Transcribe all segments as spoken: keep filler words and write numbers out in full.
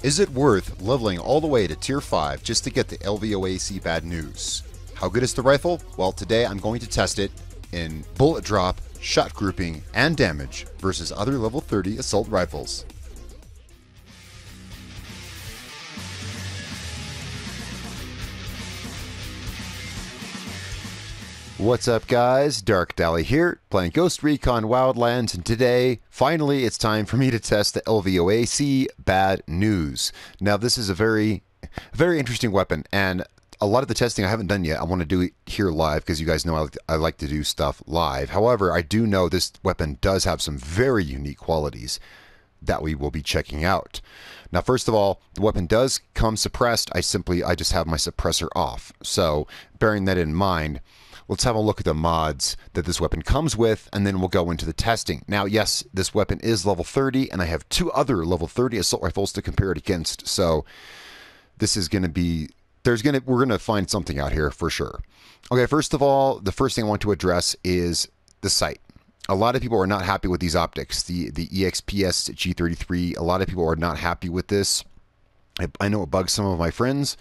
Is it worth leveling all the way to tier five just to get the L V O A C Bad News? How good is the rifle? Well, today I'm going to test it in bullet drop, shot grouping, and damage versus other level thirty assault rifles. What's up guys, Dark Dally here, playing Ghost Recon Wildlands, and today, finally, it's time for me to test the L V O A C Bad News. Now this is a very, very interesting weapon, and a lot of the testing I haven't done yet. I want to do it here live because you guys know I like, to, I like to do stuff live. However, I do know this weapon does have some very unique qualities that we will be checking out. Now, first of all, the weapon does come suppressed. I simply, I just have my suppressor off. So bearing that in mind, let's have a look at the mods that this weapon comes with, and then we'll go into the testing. Now, yes, this weapon is level thirty, and I have two other level thirty assault rifles to compare it against. So this is going to be, there's going to, we're going to find something out here for sure. Okay, first of all, the first thing I want to address is the sight. A lot of people are not happy with these optics, the, the E X P S G thirty-three. A lot of people are not happy with this. I, I know it bugs some of my friends.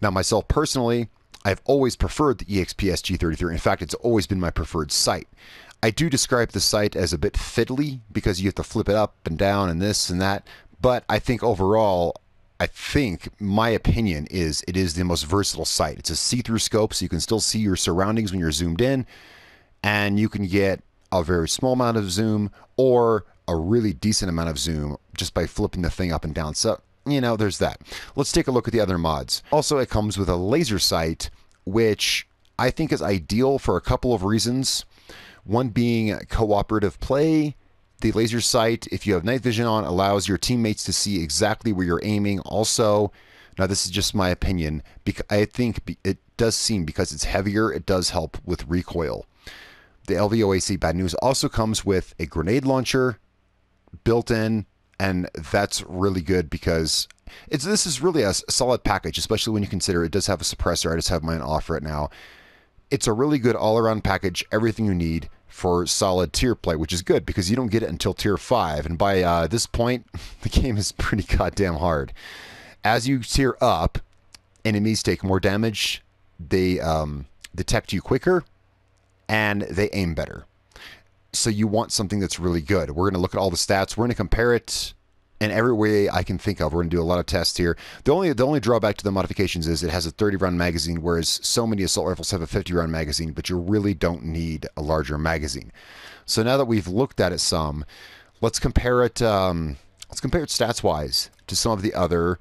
Now, myself personally, I've always preferred the E X P S G thirty-three. In fact, it's always been my preferred sight. I do describe the sight as a bit fiddly because you have to flip it up and down and this and that. But I think overall, I think my opinion is it is the most versatile sight. It's a see-through scope, so you can still see your surroundings when you're zoomed in, and you can get a very small amount of zoom or a really decent amount of zoom just by flipping the thing up and down. So, you know, there's that. Let's take a look at the other mods. Also, it comes with a laser sight, which I think is ideal for a couple of reasons. One being cooperative play. The laser sight, if you have night vision on, allows your teammates to see exactly where you're aiming. Also, now this is just my opinion, because I think it does seem, because it's heavier, it does help with recoil. The L V O A C Bad News also comes with a grenade launcher built in, and that's really good because it's this is really a solid package, especially when you consider it does have a suppressor. I just have mine off right now. It's a really good all-around package, everything you need for solid tier play, which is good because you don't get it until tier five, and by uh, this point, the game is pretty goddamn hard. As you tier up, enemies take more damage, they um, detect you quicker, and they aim better. So you want something that's really good. We're going to look at all the stats. We're going to compare it in every way I can think of. We're going to do a lot of tests here. The only the only drawback to the modifications is it has a thirty round magazine, whereas so many assault rifles have a fifty round magazine, but you really don't need a larger magazine. So now that we've looked at it some, let's compare it. Um, let's compare it stats-wise to some of the other.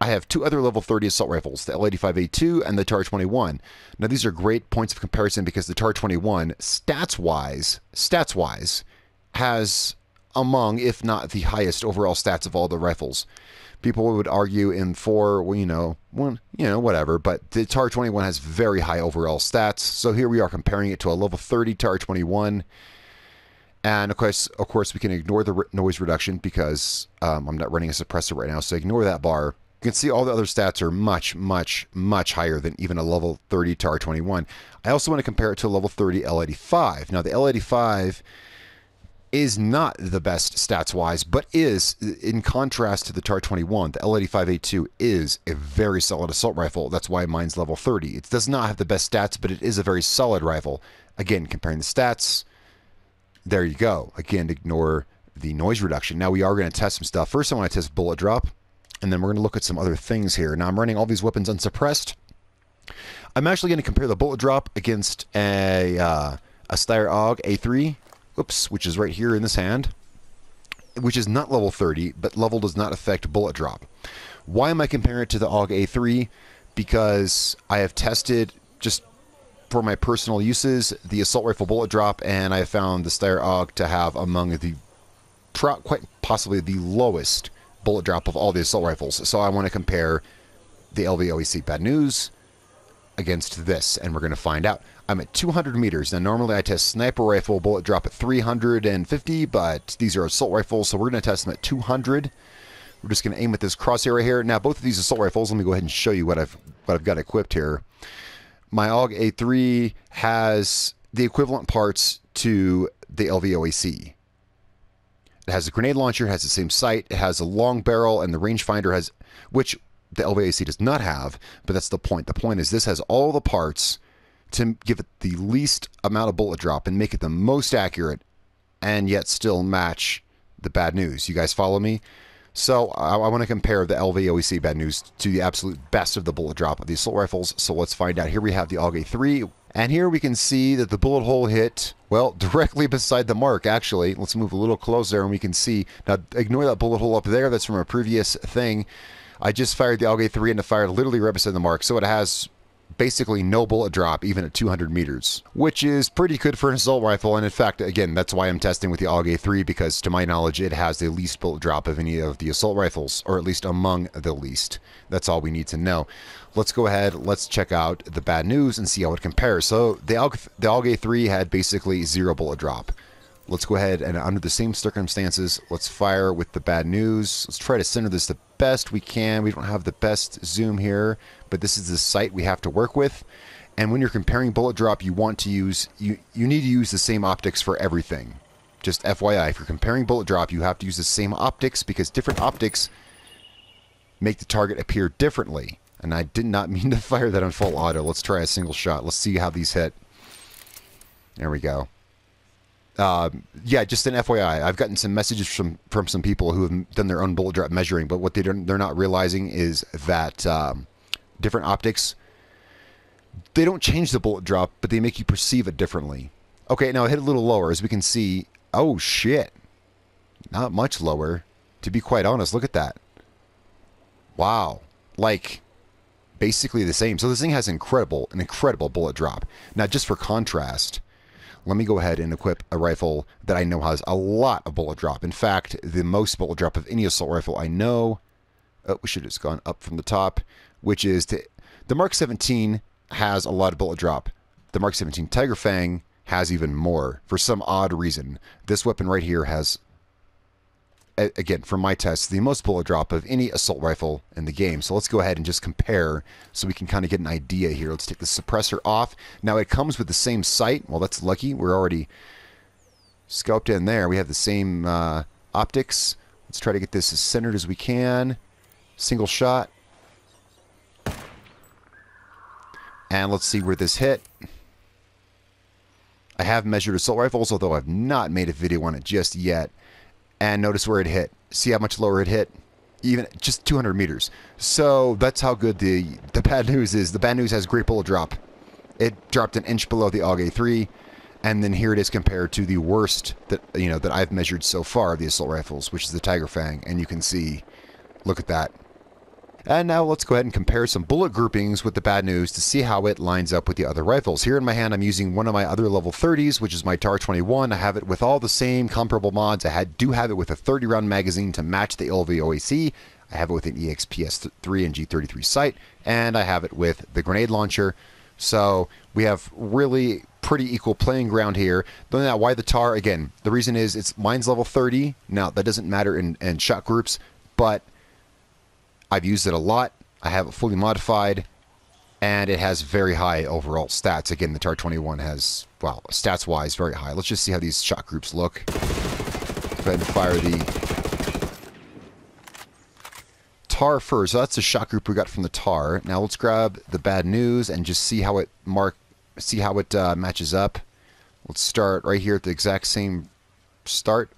I have two other level thirty assault rifles, the L eighty-five A two and the T A R twenty-one. Now these are great points of comparison because the T A R twenty-one, stats-wise, stats-wise, has among, if not the highest overall stats of all the rifles. People would argue M four, well, you know, one, you know, whatever, but the T A R twenty-one has very high overall stats. So here we are comparing it to a level thirty T A R twenty-one. And of course, of course, we can ignore the noise reduction because um, I'm not running a suppressor right now, so ignore that bar. You can see all the other stats are much, much, much higher than even a level thirty T A R twenty-one. I also want to compare it to a level thirty L eighty-five. Now, the L eighty-five is not the best stats-wise, but is, in contrast to the T A R twenty-one, the L eighty-five A two is a very solid assault rifle. That's why mine's level thirty. It does not have the best stats, but it is a very solid rifle. Again, comparing the stats, there you go. Again, ignore the noise reduction. Now, we are going to test some stuff. First, I want to test bullet drop, and then we're going to look at some other things here. Now, I'm running all these weapons unsuppressed. I'm actually going to compare the bullet drop against a, uh, a Steyr A U G A three, oops, which is right here in this hand, which is not level thirty, but level does not affect bullet drop. Why am I comparing it to the A U G A three? Because I have tested, just for my personal uses, the assault rifle bullet drop, and I have found the Steyr A U G to have among the, quite possibly the lowest bullet drop of all the assault rifles. So I want to compare the L V O A C Bad News against this, and we're going to find out. I'm at two hundred meters. Now, normally I test sniper rifle bullet drop at three hundred fifty, but these are assault rifles, so we're going to test them at two hundred. We're just going to aim at this crosshair right here. Now, both of these assault rifles, let me go ahead and show you what I've, what I've got equipped here. My A U G A three has the equivalent parts to the L V O A C. It has a grenade launcher, it has the same sight, it has a long barrel, and the rangefinder has, which the L V O A C does not have, but that's the point. The point is this has all the parts to give it the least amount of bullet drop and make it the most accurate and yet still match the Bad News. You guys follow me? So I, I want to compare the L V O A C Bad News to the absolute best of the bullet drop of the assault rifles. So let's find out. Here we have the A U G A three. And here we can see that the bullet hole hit, well, directly beside the mark, actually. Let's move a little closer and we can see. Now, ignore that bullet hole up there. That's from a previous thing. I just fired the A U G A three and it fired literally right beside the mark. So it has basically no bullet drop, even at two hundred meters, which is pretty good for an assault rifle. And in fact, again, that's why I'm testing with the A U G A three, because to my knowledge, it has the least bullet drop of any of the assault rifles, or at least among the least. That's all we need to know. Let's go ahead, let's check out the Bad News and see how it compares. So the A U G A three had basically zero bullet drop. Let's go ahead and under the same circumstances, let's fire with the Bad News. Let's try to center this the best we can. We don't have the best zoom here, but this is the sight we have to work with. And when you're comparing bullet drop, you want to use, you, you need to use the same optics for everything. Just F Y I, if you're comparing bullet drop, you have to use the same optics, because different optics make the target appear differently. And I did not mean to fire that on full auto. Let's try a single shot. Let's see how these hit. There we go. Uh, yeah, just an F Y I, I've gotten some messages from, from some people who have done their own bullet drop measuring, but what they don't, they're not realizing is that um, different optics, they don't change the bullet drop, but they make you perceive it differently. Okay, now I hit a little lower, as we can see. Oh shit, not much lower, to be quite honest. Look at that. Wow, like basically the same. So this thing has incredible, an incredible bullet drop. Now just for contrast, let me go ahead and equip a rifle that I know has a lot of bullet drop. In fact, the most bullet drop of any assault rifle I know. Oh, we should have just gone up from the top, which is the, the Mark seventeen has a lot of bullet drop. The Mark seventeen Tigerfang has even more for some odd reason. This weapon right here has, again, from my tests, the most bullet drop of any assault rifle in the game. So let's go ahead and just compare so we can kind of get an idea here. Let's take the suppressor off. Now it comes with the same sight. Well, that's lucky. We're already scoped in there. We have the same uh, optics. Let's try to get this as centered as we can. Single shot. And let's see where this hit. I have measured assault rifles, although I've not made a video on it just yet. And notice where it hit. See how much lower it hit? Even just two hundred meters. So that's how good the, the Bad News is. The Bad News has great bullet drop. It dropped an inch below the A U G A three. And then here it is compared to the worst that, you know, that I've measured so far of the assault rifles, which is the Tigerfang. And you can see, look at that. And now let's go ahead and compare some bullet groupings with the Bad News to see how it lines up with the other rifles. Here in my hand, I'm using one of my other level thirties, which is my T A R twenty-one. I have it with all the same comparable mods. I had, do have it with a thirty round magazine to match the L V O A C. I have it with an E X P S three and G thirty-three sight, and I have it with the grenade launcher. So we have really pretty equal playing ground here. But now, why the T A R? Again, the reason is it's mine's level thirty. Now, that doesn't matter in, in shot groups, but I've used it a lot. I have it fully modified, and it has very high overall stats. Again, the T A R twenty-one has, well, stats-wise, very high. Let's just see how these shot groups look. Go ahead and fire the T A R first. So that's the shot group we got from the T A R. Now let's grab the Bad News and just see how it mark, see how it uh, matches up. Let's start right here at the exact same start.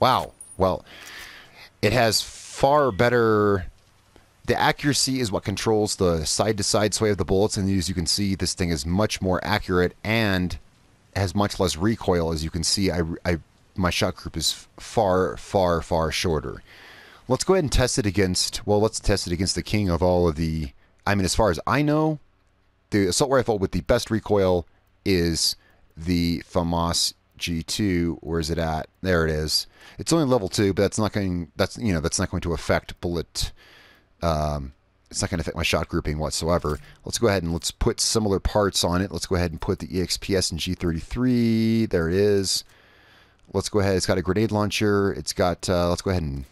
Wow. Well, it has far better, the accuracy is what controls the side-to-side sway of the bullets, and as you can see, this thing is much more accurate and has much less recoil. As you can see, I, I, my shot group is far, far, far shorter. Let's go ahead and test it against, well, let's test it against the king of all of the, I mean, as far as I know, the assault rifle with the best recoil is the FAMAS G two. Where's it at? There it is. It's only level two, but that's not going, that's, you know, that's not going to affect bullet, um it's not going to affect my shot grouping whatsoever. Let's go ahead and let's put similar parts on it. Let's go ahead and put the E X P S and G thirty-three. There it is. Let's go ahead, it's got a grenade launcher, it's got uh let's go ahead and,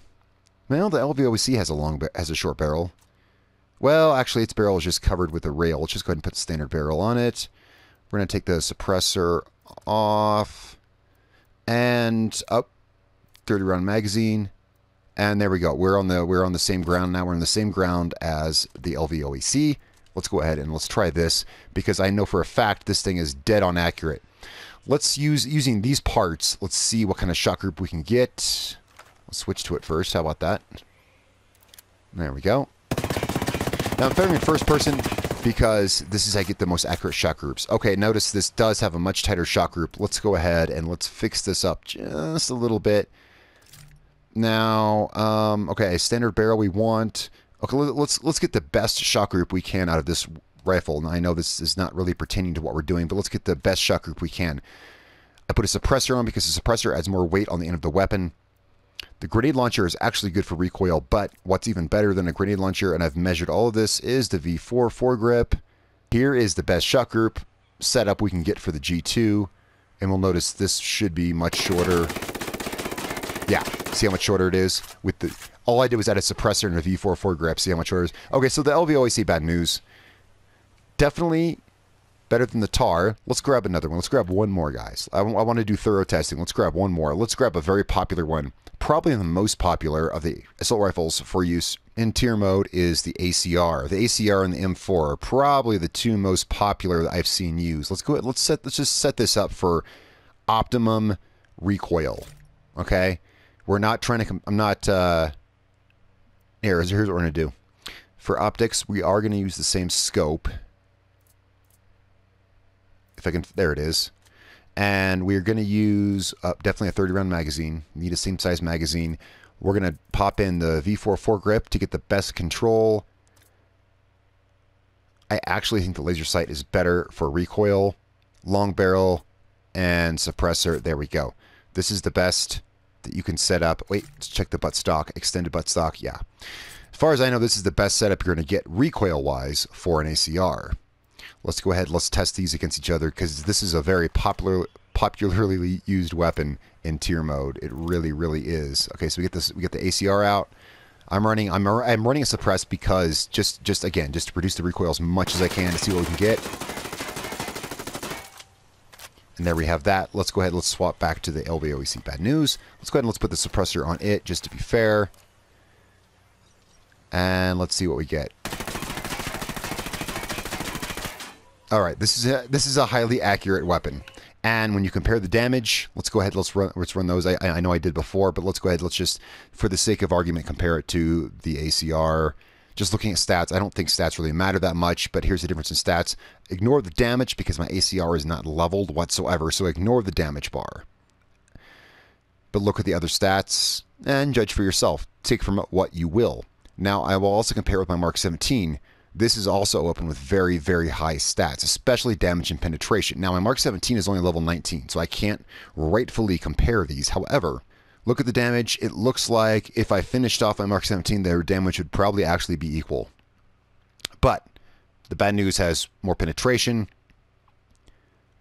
well, the L V O A C has a long, has a short barrel. Well, actually its barrel is just covered with a rail. Let's just go ahead and put the standard barrel on it. We're going to take the suppressor off. and up, thirty round magazine, and there we go. We're on the we're on the same ground now. We're on the same ground as the L V O A C. Let's go ahead and let's try this, because I know for a fact this thing is dead on accurate. Let's use using these parts. Let's see what kind of shot group we can get. Let's switch to it first. How about that? There we go. Now I'm firing in first person because this is how I get the most accurate shot groups. Okay, notice this does have a much tighter shot group. Let's go ahead and let's fix this up just a little bit. Now, um, okay, standard barrel we want. Okay, let's let's get the best shot group we can out of this rifle. And I know this is not really pertaining to what we're doing, but let's get the best shot group we can. I put a suppressor on because the suppressor adds more weight on the end of the weapon. The grenade launcher is actually good for recoil, but what's even better than a grenade launcher, and I've measured all of this, is the V four foregrip. Here is the best shot group setup we can get for the G two, and we'll notice this should be much shorter. Yeah, see how much shorter it is? With the all I did was add a suppressor and a V four foregrip, see how much shorter it is? Okay, so the L V O A C Bad News. Definitely better than the T A R. Let's grab another one. Let's grab one more, guys. I, I want to do thorough testing. Let's grab one more. Let's grab a very popular one. Probably the most popular of the assault rifles for use in tier mode is the A C R. The A C R and the M four are probably the two most popular that I've seen used. Let's go ahead. Let's set. Let's just set this up for optimum recoil. Okay, we're not trying to. I'm not. Uh, here, here's what we're gonna do. For optics, we are gonna use the same scope. If I can, there it is. And we're going to use uh, definitely a thirty round magazine. You need the same size magazine. We're going to pop in the V four foregrip to get the best control. I actually think the laser sight is better for recoil, long barrel, and suppressor. There we go. This is the best that you can set up. Wait, let's check the buttstock, extended buttstock. Yeah. As far as I know, this is the best setup you're going to get recoil-wise for an A C R. Let's go ahead, let's test these against each other, because this is a very popular, popularly used weapon in tier mode. It really, really is. Okay, so we get this, we get the A C R out. I'm running, I'm, I'm running a suppress because just, just again, just to produce the recoil as much as I can to see what we can get. And there we have that. Let's go ahead, let's swap back to the L V O A C Bad News. Let's go ahead and let's put the suppressor on it, just to be fair. And let's see what we get. All right, this is a, this is a highly accurate weapon, and when you compare the damage, let's go ahead. Let's run. Let's run those. I I know I did before, but let's go ahead. Let's just, for the sake of argument, compare it to the A C R. Just looking at stats, I don't think stats really matter that much. But here's the difference in stats. Ignore the damage because my A C R is not leveled whatsoever, so ignore the damage bar. But look at the other stats and judge for yourself. Take from it what you will. Now I will also compare with my Mark seventeen. This is also open with very, very high stats, especially damage and penetration. Now, my Mark seventeen is only level nineteen, so I can't rightfully compare these. However, look at the damage. It looks like if I finished off my Mark seventeen, their damage would probably actually be equal. But the Bad News has more penetration,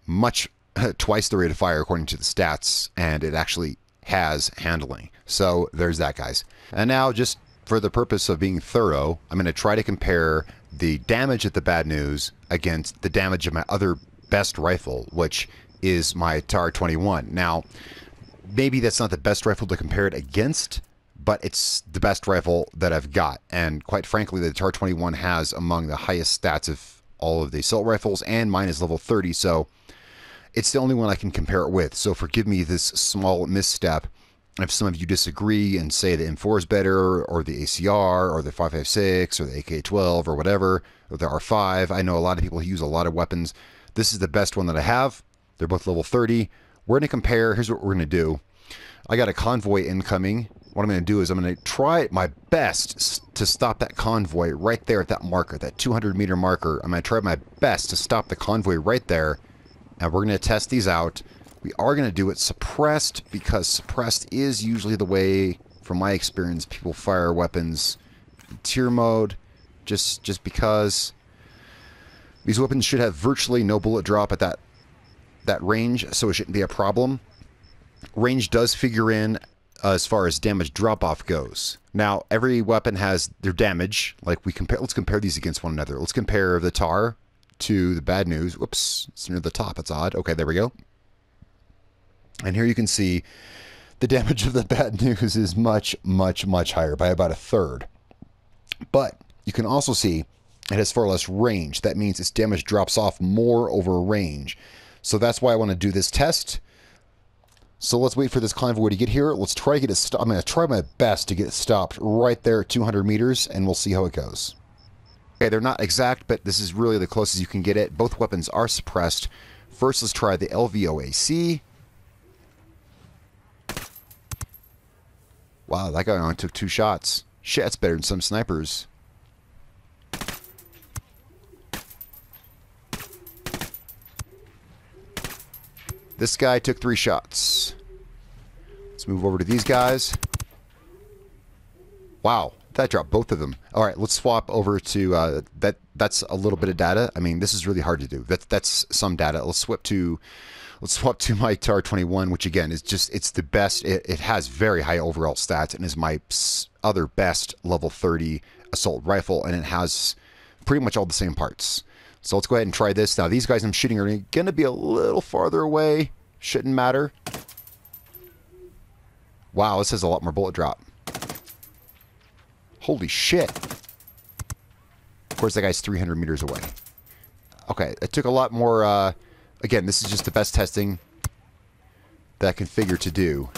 much twice the rate of fire according to the stats, and it actually has handling. So there's that, guys. And now, just for the purpose of being thorough, I'm going to try to compare the damage at the Bad News against the damage of my other best rifle, which is my T A R twenty-one. Now, maybe that's not the best rifle to compare it against, but it's the best rifle that I've got. And quite frankly, the T A R twenty-one has among the highest stats of all of the assault rifles, and mine is level thirty, so it's the only one I can compare it with. So forgive me this small misstep. If some of you disagree and say the M four is better, or the A C R, or the five five six, or the A K twelve, or whatever, or the R five, I know a lot of people who use a lot of weapons. This is the best one that I have. They're both level thirty. We're going to compare. Here's what we're going to do. I got a convoy incoming. What I'm going to do is I'm going to try my best to stop that convoy right there at that marker, that two hundred meter marker. I'm going to try my best to stop the convoy right there, and we're going to test these out. We are going to do it suppressed, because suppressed is usually the way, from my experience, people fire weapons in tier mode, just just because these weapons should have virtually no bullet drop at that that range, so it shouldn't be a problem. Range does figure in uh, as far as damage drop-off goes. Now, every weapon has their damage. Like, we compare, let's compare these against one another. Let's compare the T A R to the Bad News. Whoops, it's near the top. It's odd. Okay, there we go. And here you can see the damage of the Bad News is much, much, much higher by about a third. But you can also see it has far less range. That means its damage drops off more over range. So that's why I want to do this test. So let's wait for this convoy to get here. Let's try to get it stopped. I'm going to try my best to get it stopped right there at two hundred meters, and we'll see how it goes. Okay, they're not exact, but this is really the closest you can get it. Both weapons are suppressed. First, let's try the L V O A C. Wow, that guy only took two shots. Shit, that's better than some snipers. This guy took three shots. Let's move over to these guys. Wow, that dropped both of them. All right, let's swap over to uh, that. That's a little bit of data. I mean, this is really hard to do. That's that's some data. Let's swap to, let's swap to my T A R twenty-one, which again is just it's the best. It, it has very high overall stats and is my other best level thirty assault rifle, and it has pretty much all the same parts. So let's go ahead and try this. Now, these guys I'm shooting are going to be a little farther away. Shouldn't matter. Wow, this has a lot more bullet drop. Holy shit. Of course, that guy's three hundred meters away. Okay, it took a lot more... Uh, again, this is just the best testing that I can figure to do.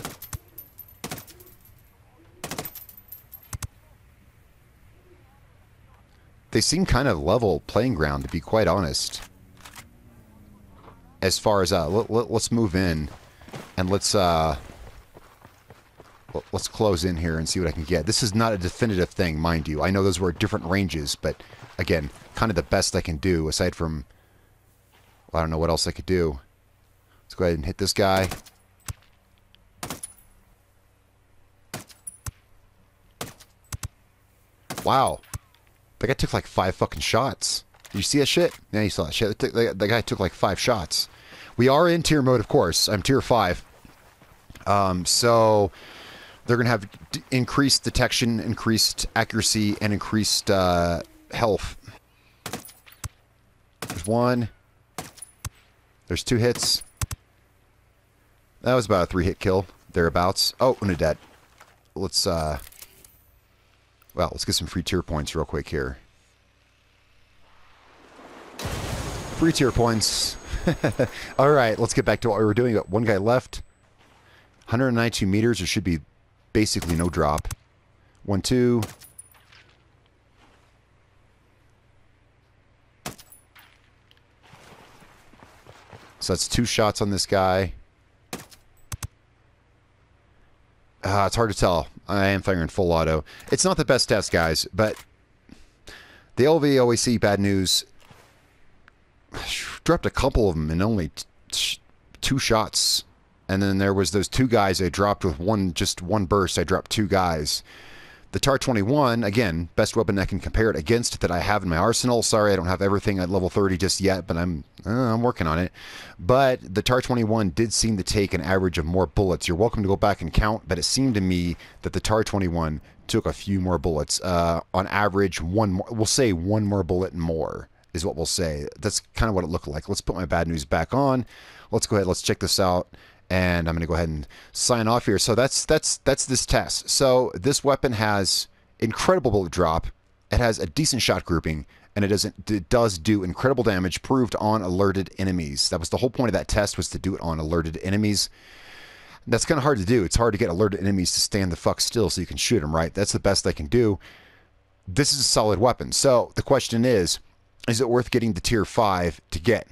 They seem kind of level playing ground, to be quite honest. As far as uh, let, let, let's move in and let's uh, let, let's close in here and see what I can get. This is not a definitive thing, mind you. I know those were different ranges, but again, kind of the best I can do. Aside from, well, I don't know what else I could do. Let's go ahead and hit this guy. Wow. That guy took like five fucking shots. Did you see that shit? Yeah, you saw that shit. That guy took like five shots. We are in tier mode, of course. I'm tier five. Um, so they're going to have increased detection, increased accuracy, and increased uh, health. There's one. There's two hits. That was about a three-hit kill, thereabouts. Oh, and a dead. Let's... Uh, Well, let's get some free tier points real quick here. Free tier points. All right, let's get back to what we were doing. Got one guy left. one hundred ninety-two meters. There should be basically no drop. One, two. So that's two shots on this guy. Uh, it's hard to tell. I am firing full auto. It's not the best test, guys, but the L V O A C Bad News dropped a couple of them in only t t two shots. And then there was those two guys I dropped with one, just one burst. I dropped two guys. The T A R twenty-one, again, best weapon I can compare it against that I have in my arsenal. Sorry, I don't have everything at level thirty just yet, but I'm uh, I'm working on it. But the T A R twenty-one did seem to take an average of more bullets. You're welcome to go back and count, but it seemed to me that the T A R twenty-one took a few more bullets. Uh, on average, one more, we'll say one more bullet more is what we'll say. That's kind of what it looked like. Let's put my Bad News back on. Let's go ahead. Let's check this out. And I'm going to go ahead and sign off here. So that's that's that's this test. So this weapon has incredible bullet drop. It has a decent shot grouping, and it doesn't it does do incredible damage proved on alerted enemies. That was the whole point of that test, was to do it on alerted enemies. That's kind of hard to do. It's hard to get alerted enemies to stand the fuck still so you can shoot them, right? That's the best I can do. This is a solid weapon. So the question is, is it worth getting to tier five to get?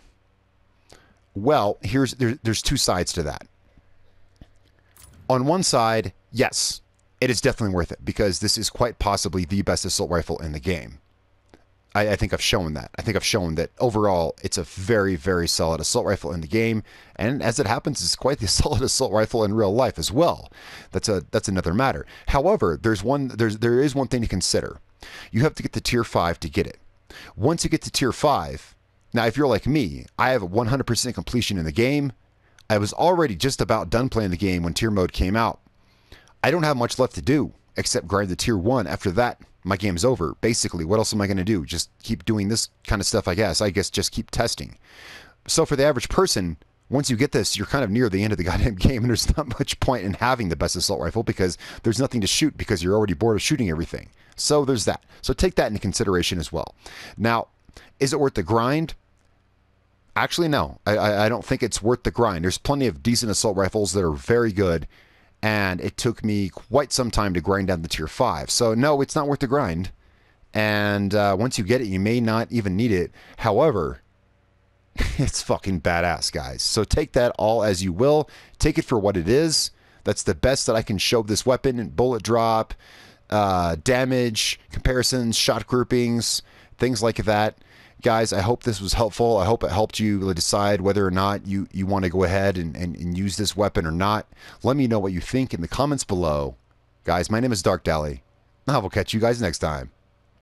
Well, here's there, there's two sides to that. On one side, yes, it is definitely worth it, because this is quite possibly the best assault rifle in the game. I, I think I've shown that. I think I've shown that overall, it's a very, very solid assault rifle in the game, and as it happens, it's quite the solid assault rifle in real life as well. That's a that's another matter. However, there's one there's there is one thing to consider. You have to get to tier five to get it. Once you get to tier five. Now, if you're like me, I have a one hundred percent completion in the game. I was already just about done playing the game when tier mode came out. I don't have much left to do except grind the tier one. After that, my game's over. Basically, what else am I going to do? Just keep doing this kind of stuff, I guess. I guess just keep testing. So for the average person, once you get this, you're kind of near the end of the goddamn game, and there's not much point in having the best assault rifle because there's nothing to shoot because you're already bored of shooting everything. So there's that. So take that into consideration as well. Now, is it worth the grind? Actually, no. I, I don't think it's worth the grind. There's plenty of decent assault rifles that are very good, and it took me quite some time to grind down to tier five. So no, it's not worth the grind. And uh, once you get it, you may not even need it. However, it's fucking badass, guys. So take that all as you will. Take it for what it is. That's the best that I can show this weapon in bullet drop, uh, damage, comparisons, shot groupings, things like that. Guys, I hope this was helpful. I hope it helped you decide whether or not you, you want to go ahead and, and, and use this weapon or not. Let me know what you think in the comments below. Guys, my name is Dark Dally. I will catch you guys next time.